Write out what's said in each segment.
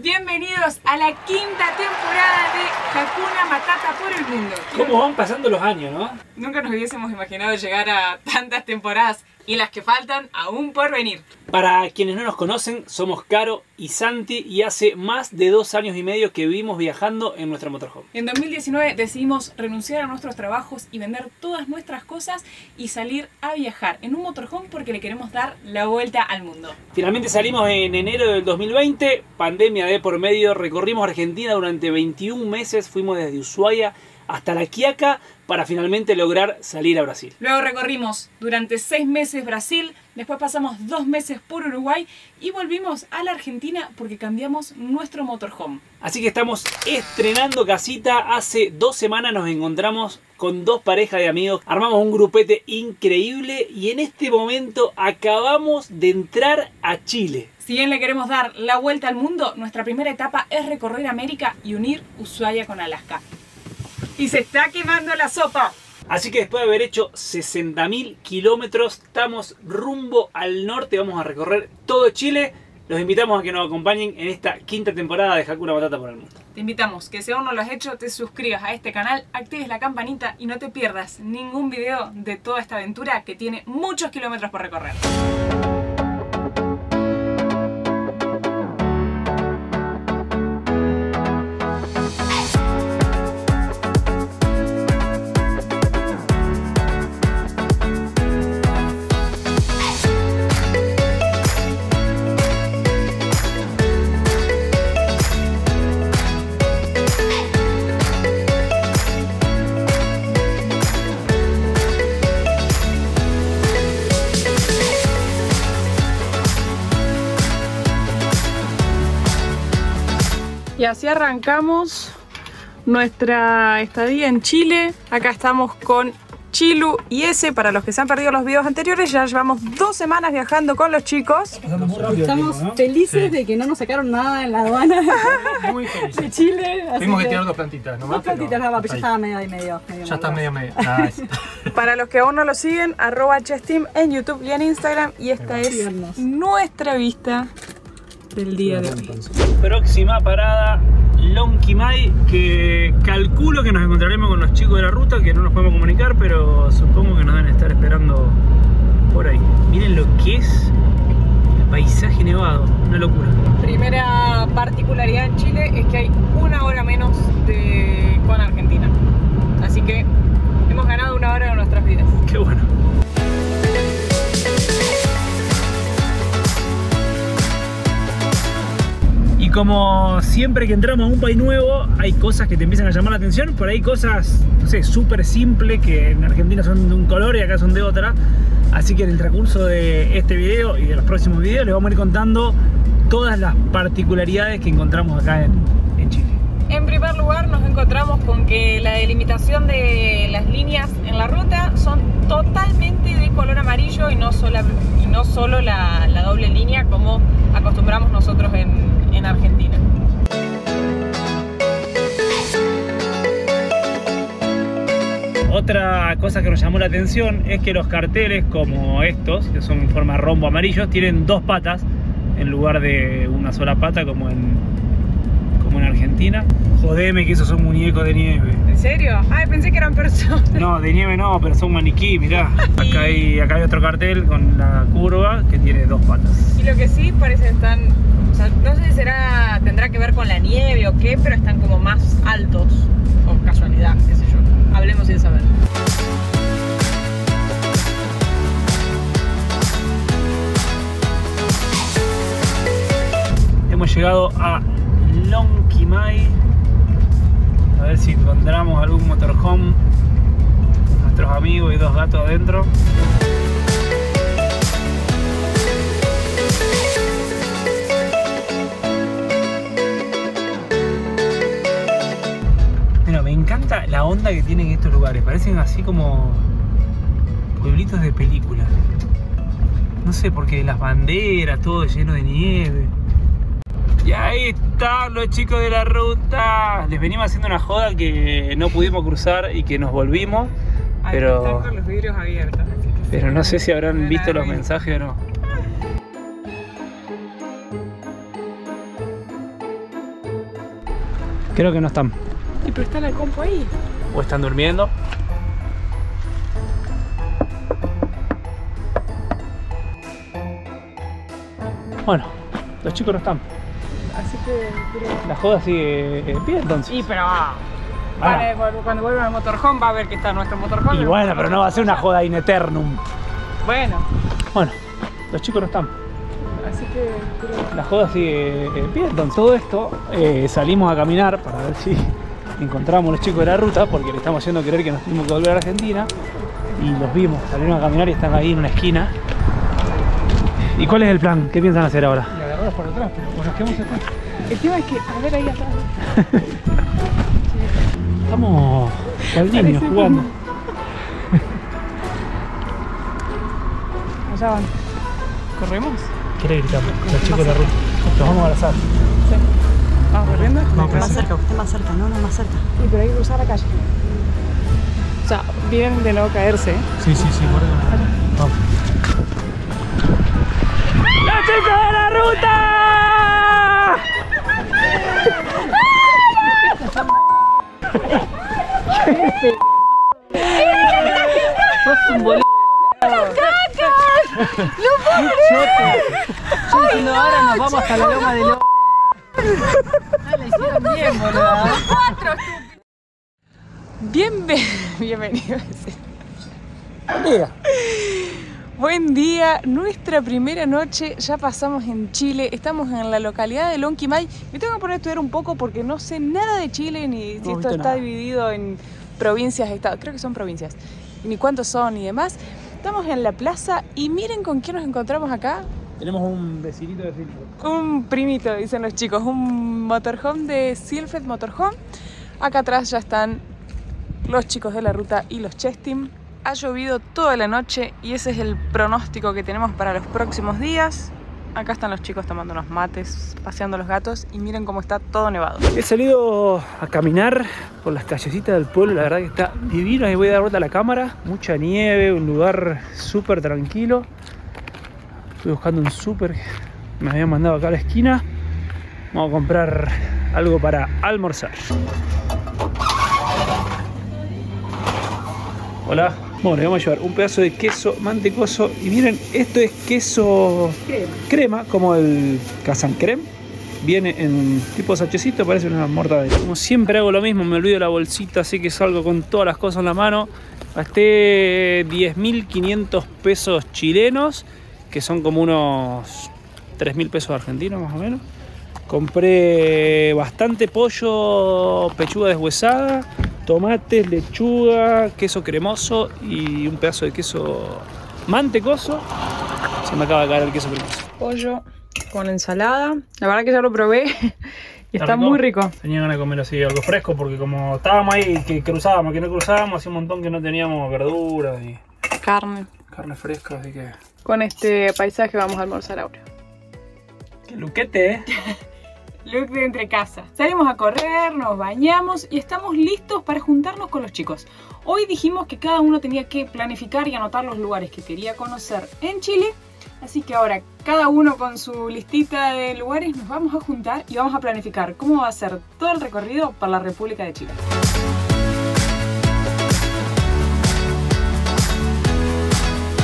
Bienvenidos a la quinta temporada de Hakuna Matata por el Mundo. ¿Cómo van pasando los años, no? Nunca nos hubiésemos imaginado llegar a tantas temporadas y las que faltan aún por venir. Para quienes no nos conocen, somos Caro y Santi y hace más de 2 años y medio que vivimos viajando en nuestra motorhome. En 2019 decidimos renunciar a nuestros trabajos y vender todas nuestras cosas y salir a viajar en un motorhome porque le queremos dar la vuelta al mundo. Finalmente salimos en enero del 2020, pandemia de por medio, recorrimos Argentina durante 21 meses, fuimos desde Ushuaia hasta la Quiaca para finalmente lograr salir a Brasil. Luego recorrimos durante 6 meses Brasil, después pasamos 2 meses por Uruguay y volvimos a la Argentina porque cambiamos nuestro motorhome. Así que estamos estrenando casita. Hace 2 semanas nos encontramos con 2 parejas de amigos, armamos un grupete increíble y en este momento acabamos de entrar a Chile. Si bien le queremos dar la vuelta al mundo, nuestra primera etapa es recorrer América y unir Ushuaia con Alaska. Y se está quemando la sopa. Así que después de haber hecho 60.000 kilómetros, estamos rumbo al norte. Vamos a recorrer todo Chile. Los invitamos a que nos acompañen en esta quinta temporada de Hakuna Matata por el Mundo. Te invitamos que si aún no lo has hecho, te suscribas a este canal, actives la campanita y no te pierdas ningún video de toda esta aventura que tiene muchos kilómetros por recorrer. Y así arrancamos nuestra estadía en Chile. Acá estamos con Chilu y Ese. Para los que se han perdido los videos anteriores, ya llevamos 2 semanas viajando con los chicos. Estamos felices, ¿no?, de que no nos sacaron nada en la aduana. Muy felices. De Chile. Tuvimos que tirar 2 plantitas nomás. 2 plantitas nomás, pero ya estaba medio. Ya está medio. Para los que aún no lo siguen, @Chesteam en YouTube y en Instagram. Y esta es nuestra vista del día de hoy. Próxima parada, Lonquimay, que calculo que nos encontraremos con los chicos de la ruta, que no nos podemos comunicar, pero supongo que nos deben estar esperando por ahí. Miren lo que es el paisaje nevado, una locura. Primera particularidad en Chile es que hay 1 hora menos con Argentina, así que hemos ganado 1 hora de nuestras vidas. Qué bueno. Y como siempre que entramos a un país nuevo, hay cosas que te empiezan a llamar la atención, pero hay cosas, no sé, súper simples que en Argentina son de un color y acá son de otra. Así que en el transcurso de este video y de los próximos videos les vamos a ir contando todas las particularidades que encontramos acá en Chile. En primer lugar nos encontramos con que la delimitación de las líneas en la ruta son totalmente de color amarillo y no solo la doble línea como acostumbramos nosotros en Argentina. Otra cosa que nos llamó la atención es que los carteles como estos, que son en forma de rombo amarillos, tienen 2 patas en lugar de una sola pata como en Argentina. Jodeme que esos son muñecos de nieve. ¿En serio? Ay, pensé que eran personas. No, de nieve no, pero son maniquí, mirá. Acá hay otro cartel con la curva que tiene 2 patas. Y lo que sí parece están, o sea, no sé si tendrá que ver con la nieve o qué, pero están como más altos, o casualidad, qué sé yo. Hablemos sin saber. Hemos llegado a Lonquimay, a ver si encontramos algún motorhome, nuestros amigos y 2 gatos adentro. Bueno, me encanta la onda que tienen estos lugares, parecen así como pueblitos de película. No sé, porque las banderas, todo lleno de nieve. Y ahí están los chicos de la ruta. Les venimos haciendo una joda que no pudimos cruzar y que nos volvimos. Ahí pero están con los vidrios abiertos. Pero no sé si habrán visto los mensajes o no. Creo que no están. ¿Y pero está la compu ahí? ¿O están durmiendo? Bueno, los chicos no están. Así que... Pero... La joda sigue en pie entonces. Sí, pero... Vale, cuando vuelva al motorhome va a ver que está nuestro motorhome. Y bueno, pero no va a ser una joda in eternum. Bueno. Bueno, los chicos no están. Así que... Pero... La joda sigue en pie entonces. Todo esto salimos a caminar para ver si encontramos los chicos de la ruta, porque le estamos haciendo creer que nos tenemos que volver a Argentina. Y los vimos, salieron a caminar y están ahí en una esquina. ¿Y cuál es el plan? ¿Qué piensan hacer ahora? Y agarrarlos por atrás, pero pues nos quedamos atrás. El tema es que, a ver ahí atrás. Estamos al niño jugando. Allá van. ¿Corremos? ¿Querés gritarme? Los chicos de la ruta. Los vamos a abrazar. Sí. ¿Vamos corriendo? No, más cerca, está más cerca, no, no, más cerca. Y por ahí cruzar la calle. O sea, bien de no caerse. Sí, sí, sí, por ahí. Vamos. ¡Los chicos de la ruta! ¡Sos un boludo! ¡Cacas! ¡No puedo creer! Yo diciendo ahora nos vamos hasta la loma de lo... ¡Ah, la hicieron bien, boludo! Bienvenidos. Buen día. Buen día, nuestra primera noche, ya pasamos en Chile, estamos en la localidad de Lonquimay. Me tengo que poner a estudiar un poco porque no sé nada de Chile, ni si esto está dividido en provincias, estados, creo que son provincias, ni cuántos son y demás. Estamos en la plaza y miren con quién nos encontramos acá. Tenemos un vecinito de Silfred. Un primito, dicen los chicos, un motorhome de Silfred Motorhome. Acá atrás ya están los chicos de la ruta y los Chesteam. Ha llovido toda la noche y ese es el pronóstico que tenemos para los próximos días. Acá están los chicos tomando unos mates, paseando los gatos y miren cómo está todo nevado. He salido a caminar por las callecitas del pueblo, la verdad que está divino. Ahí voy a dar vuelta a la cámara. Mucha nieve, un lugar súper tranquilo. Estoy buscando un súper que me habían mandado acá a la esquina. Vamos a comprar algo para almorzar. Hola. Bueno, vamos a llevar un pedazo de queso mantecoso. Y miren, esto es queso crema, como el Casan Creme. Viene en tipo sachecito, parece una mortadela. Como siempre hago lo mismo, me olvido la bolsita, así que salgo con todas las cosas en la mano. Gasté 10.500 pesos chilenos, que son como unos 3.000 pesos argentinos más o menos. Compré bastante pollo, pechuga deshuesada, tomates, lechuga, queso cremoso y un pedazo de queso mantecoso. Se me acaba de caer el queso cremoso. Pollo con ensalada. La verdad que ya lo probé y está muy rico. Tenía ganas de comer así algo fresco porque como estábamos ahí, que cruzábamos, que no cruzábamos, hacía un montón que no teníamos verduras y... Carne. Carne fresca, así que... Con este paisaje vamos a almorzar ahora. ¡Qué luquete, eh! Look de entre casa. Salimos a correr, nos bañamos y estamos listos para juntarnos con los chicos. Hoy dijimos que cada uno tenía que planificar y anotar los lugares que quería conocer en Chile. Así que ahora cada uno con su listita de lugares nos vamos a juntar y vamos a planificar cómo va a ser todo el recorrido para la República de Chile.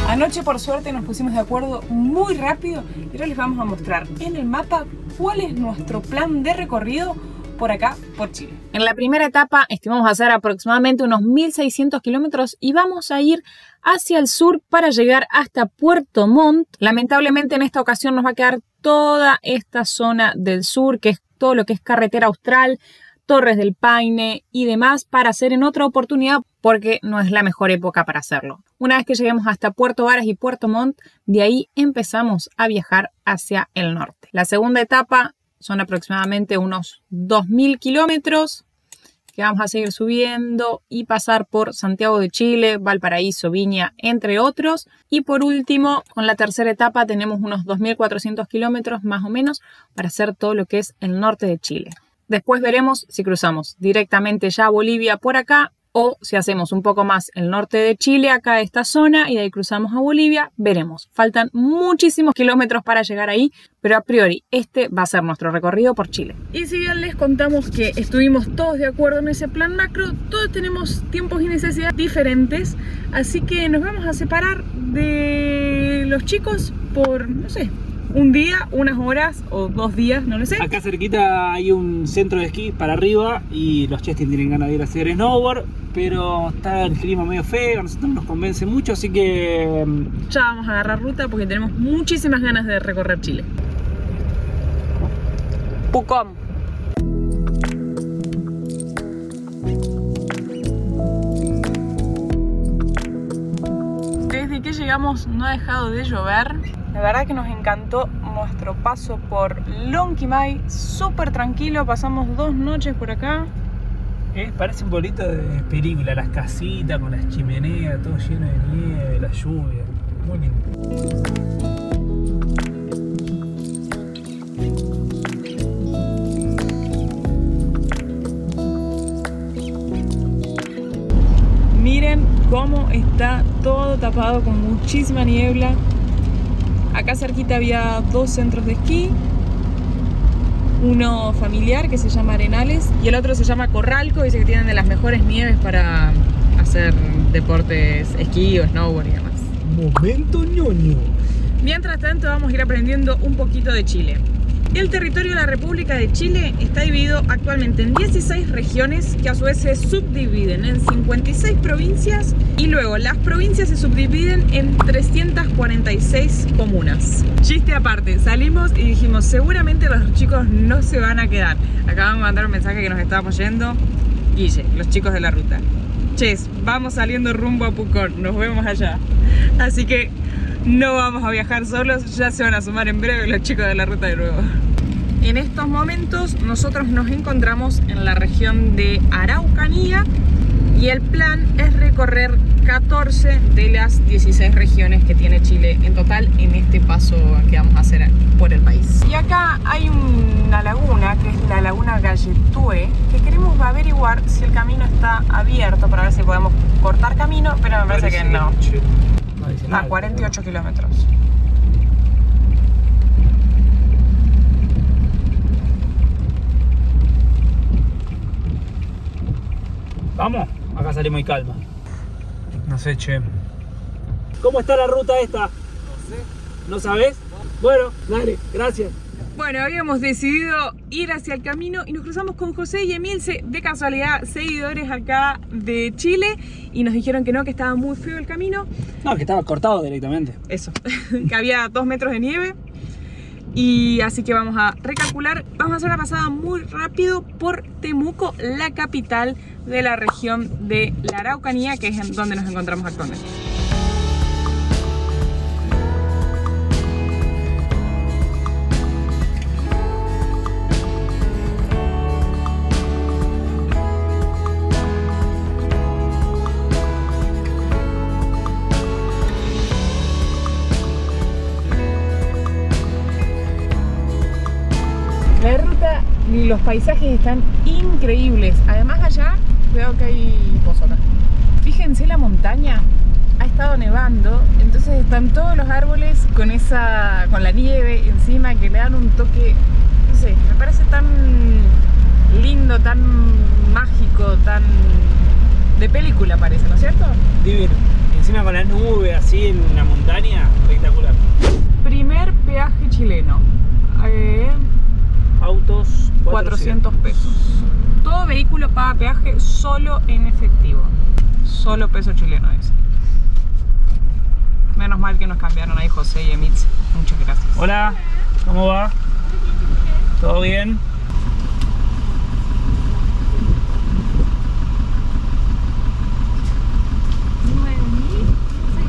Anoche por suerte nos pusimos de acuerdo muy rápido y ahora les vamos a mostrar en el mapa cuál es nuestro plan de recorrido por acá, por Chile. En la primera etapa estimamos hacer aproximadamente unos 1.600 kilómetros y vamos a ir hacia el sur para llegar hasta Puerto Montt. Lamentablemente en esta ocasión nos va a quedar toda esta zona del sur, que es todo lo que es carretera austral, Torres del Paine y demás, para hacer en otra oportunidad porque no es la mejor época para hacerlo. Una vez que lleguemos hasta Puerto Varas y Puerto Montt, de ahí empezamos a viajar hacia el norte. La segunda etapa son aproximadamente unos 2.000 kilómetros que vamos a seguir subiendo y pasar por Santiago de Chile, Valparaíso, Viña, entre otros. Y por último, con la tercera etapa tenemos unos 2.400 kilómetros más o menos para hacer todo lo que es el norte de Chile. Después veremos si cruzamos directamente ya a Bolivia por acá O si hacemos un poco más el norte de Chile, acá esta zona, y de ahí cruzamos a Bolivia, veremos. Faltan muchísimos kilómetros para llegar ahí, pero a priori este va a ser nuestro recorrido por Chile. Y si bien les contamos que estuvimos todos de acuerdo en ese plan macro, todos tenemos tiempos y necesidades diferentes, así que nos vamos a separar de los chicos por, no sé, un día, unas horas o 2 días, no lo sé. Acá cerquita hay un centro de esquí para arriba y los Chesteam tienen ganas de ir a hacer snowboard, pero está el clima medio feo, a nosotros no nos convence mucho, así que ya vamos a agarrar ruta porque tenemos muchísimas ganas de recorrer Chile. Pucón. Desde que llegamos no ha dejado de llover. La verdad que nos encantó nuestro paso por Lonquimay, súper tranquilo, pasamos 2 noches por acá. Parece un pueblito de película, las casitas con las chimeneas, todo lleno de nieve, la lluvia, muy lindo. Miren cómo está todo tapado con muchísima niebla. Acá cerquita había 2 centros de esquí, uno familiar que se llama Arenales y el otro se llama Corralco, dice que tienen de las mejores nieves para hacer deportes, esquí o snowboard y demás. Momento ñoño. Mientras tanto vamos a ir aprendiendo un poquito de Chile. El territorio de la República de Chile está dividido actualmente en 16 regiones que a su vez se subdividen en 56 provincias y luego las provincias se subdividen en 346 comunas. Chiste aparte, salimos y dijimos seguramente los chicos no se van a quedar. Acabamos de mandar un mensaje que nos estábamos yendo, Guille, los chicos de la ruta. Ches, vamos saliendo rumbo a Pucón, nos vemos allá. Así que no vamos a viajar solos, ya se van a sumar en breve los chicos de la ruta de nuevo. En estos momentos nosotros nos encontramos en la región de Araucanía y el plan es recorrer 14 de las 16 regiones que tiene Chile en total en este paso que vamos a hacer por el país. Y acá hay una laguna que es la Laguna Galletué que queremos averiguar si el camino está abierto para ver si podemos cortar camino, pero me parece que no. A 48 kilómetros. Vamos, acá sale muy calma. No sé, che. ¿Cómo está la ruta esta? No sé. ¿No sabes? Bueno, dale, gracias. Bueno, habíamos decidido ir hacia el camino y nos cruzamos con José y Emilce, de casualidad, seguidores acá de Chile, y nos dijeron que no, que estaba muy feo el camino. No, que estaba cortado directamente. Eso, que había 2 metros de nieve. Y así que vamos a recalcular. Vamos a hacer una pasada muy rápido por Temuco, la capital de la región de la Araucanía, que es donde nos encontramos actualmente. Los paisajes están increíbles. Además allá veo que hay pozonas. Fíjense, la montaña ha estado nevando, entonces están todos los árboles con la nieve encima que le dan un toque, no sé, me parece tan lindo, tan mágico, tan de película parece, ¿no es cierto? Divino. Encima con las nubes así en una montaña, espectacular. Primer peaje chileno. Autos 400 pesos. Todo vehículo paga peaje solo en efectivo. Solo peso chileno es. Menos mal que nos cambiaron ahí José y Emitz. Muchas gracias. Hola, ¿cómo va? ¿Todo bien?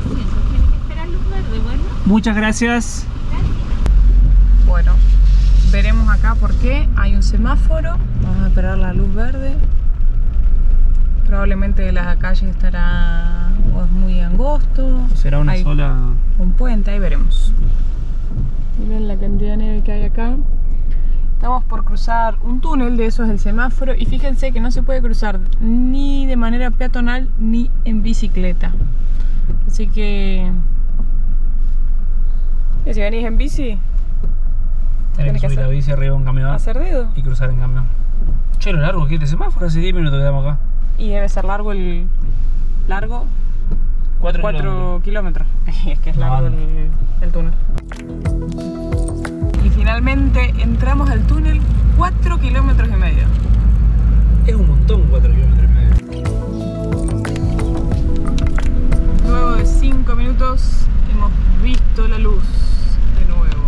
Tiene que esperar luz verde, bueno. Muchas gracias. Bueno. Veremos acá porque hay un semáforo, vamos a esperar la luz verde. Probablemente la calle estará o es muy angosto. O será una sola... un puente, ahí veremos. Miren la cantidad de nieve que hay acá. Estamos por cruzar un túnel, de eso es el semáforo, y fíjense que no se puede cruzar ni de manera peatonal ni en bicicleta. Así que... ¿Y si venís en bici? Tenés que subir la bici arriba en camión. ¿Hacer dedo? Y cruzar en camión. Che, lo largo que es el semáforo, hace 10 minutos que estamos acá. Y debe ser largo el... ¿Largo? 4 kilómetros. Es que es largo el túnel. Y finalmente entramos al túnel, 4 kilómetros y medio. Es un montón, 4 kilómetros y medio. Luego de 5 minutos hemos visto la luz de nuevo.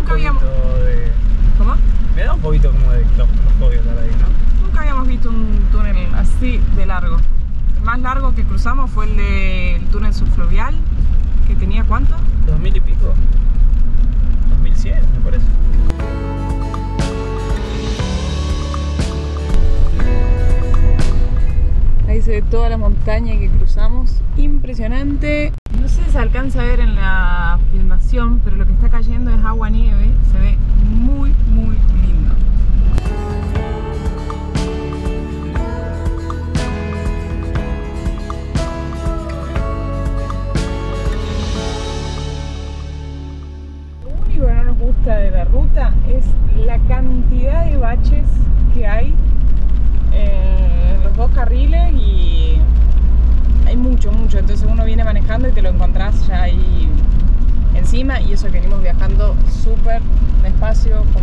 Nunca habíamos... De... ¿Cómo? Me da un poquito como de claustrofobia estar ahí, ¿no? Nunca habíamos visto un túnel así de largo. El más largo que cruzamos fue el del túnel subfluvial, que tenía ¿cuánto? 2000 y pico. 2100, me parece. Ahí se ve toda la montaña que cruzamos. Impresionante. No sé si se alcanza a ver en la filmación, pero lo que está cayendo es agua nieve. Se ve muy, muy lindo. De la ruta es la cantidad de baches que hay en los dos carriles, y hay mucho, entonces uno viene manejando y te lo encontrás ya ahí encima, y eso que venimos viajando súper despacio, con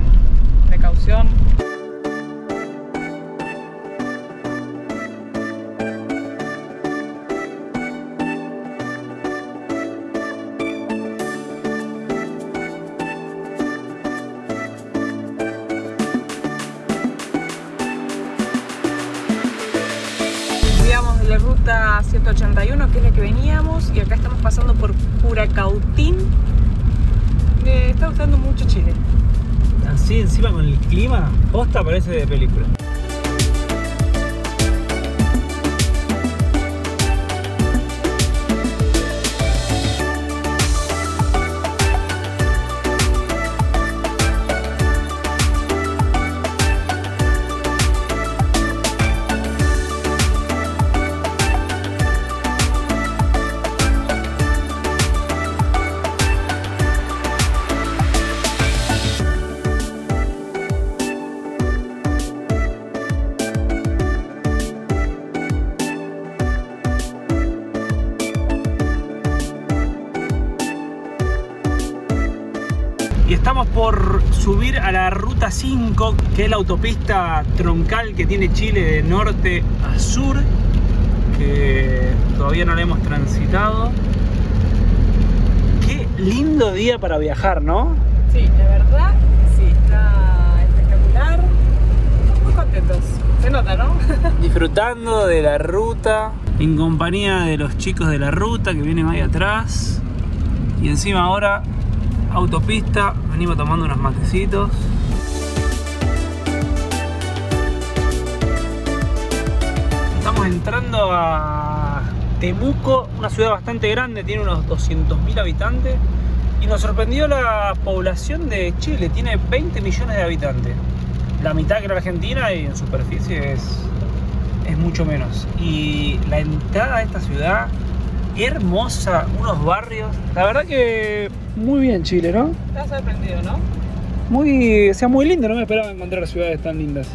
precaución. La ruta 181, que es la que veníamos, y acá estamos pasando por Puracautín. Me está gustando mucho Chile. Así encima con el clima, posta parece de película. Estamos por subir a la ruta 5, que es la autopista troncal que tiene Chile de norte a sur, que todavía no la hemos transitado. Qué lindo día para viajar, ¿no? Sí, la verdad, sí, está espectacular. Estamos muy contentos, se nota, ¿no? Disfrutando de la ruta, en compañía de los chicos de la ruta que vienen ahí atrás. Y encima ahora... autopista, venimos tomando unos matecitos. Estamos entrando a Temuco, una ciudad bastante grande, tiene unos 200.000 habitantes, y nos sorprendió la población de Chile, tiene 20 millones de habitantes, la mitad que era Argentina, y en superficie es mucho menos. Y la entrada a esta ciudad hermosa, unos barrios, la verdad que muy bien Chile, ¿no? Estás sorprendido, ¿no? Muy, o sea, muy lindo, no me esperaba encontrar ciudades tan lindas.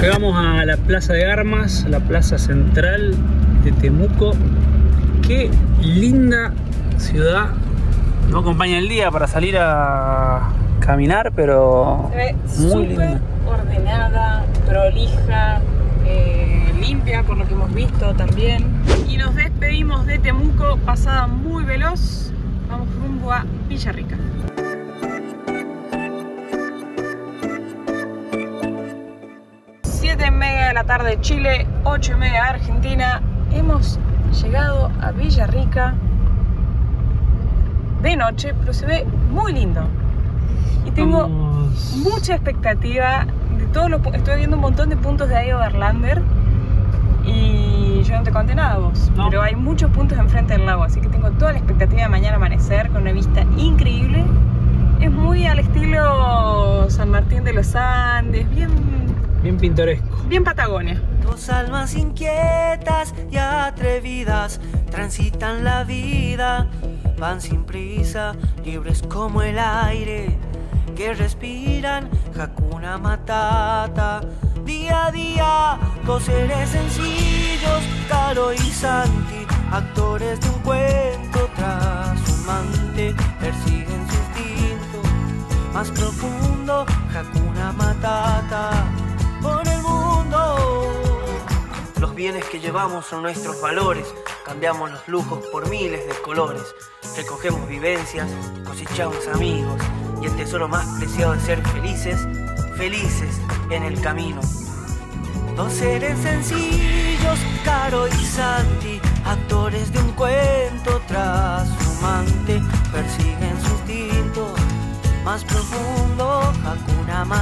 Llegamos a la Plaza de Armas, la plaza central de Temuco. Qué linda ciudad. No acompaña el día para salir a caminar, pero se ve súper ordenada, prolija, limpia, por lo que hemos visto también. Y nos despedimos de Temuco, pasada muy veloz. Vamos rumbo a Villarrica. Siete y media de la tarde de Chile, 8:30 Argentina. Hemos llegado a Villarrica. De noche, pero se ve muy lindo. Y tengo mucha expectativa de estuve viendo un montón de puntos de ahí overlander y yo no te conté nada vos, no. Pero hay muchos puntos enfrente del lago, así que tengo toda la expectativa de mañana amanecer con una vista increíble. Es muy al estilo San Martín de los Andes, bien pintoresco, bien Patagonia. Dos almas inquietas y atrevidas transitan la vida, van sin prisa, libres como el aire que respiran. Hakuna Matata, día a día, dos seres sencillos, Caro y Santi, actores de un cuento trashumante, persiguen su instinto más profundo. Hakuna Matata por el mundo. Los bienes que llevamos son nuestros valores, cambiamos los lujos por miles de colores, recogemos vivencias, cosechamos amigos. Y el tesoro más preciado de ser felices, felices en el camino. Dos seres sencillos, Caro y Santi, actores de un cuento trashumante, persiguen su instinto más profundo. Hakuna Matata.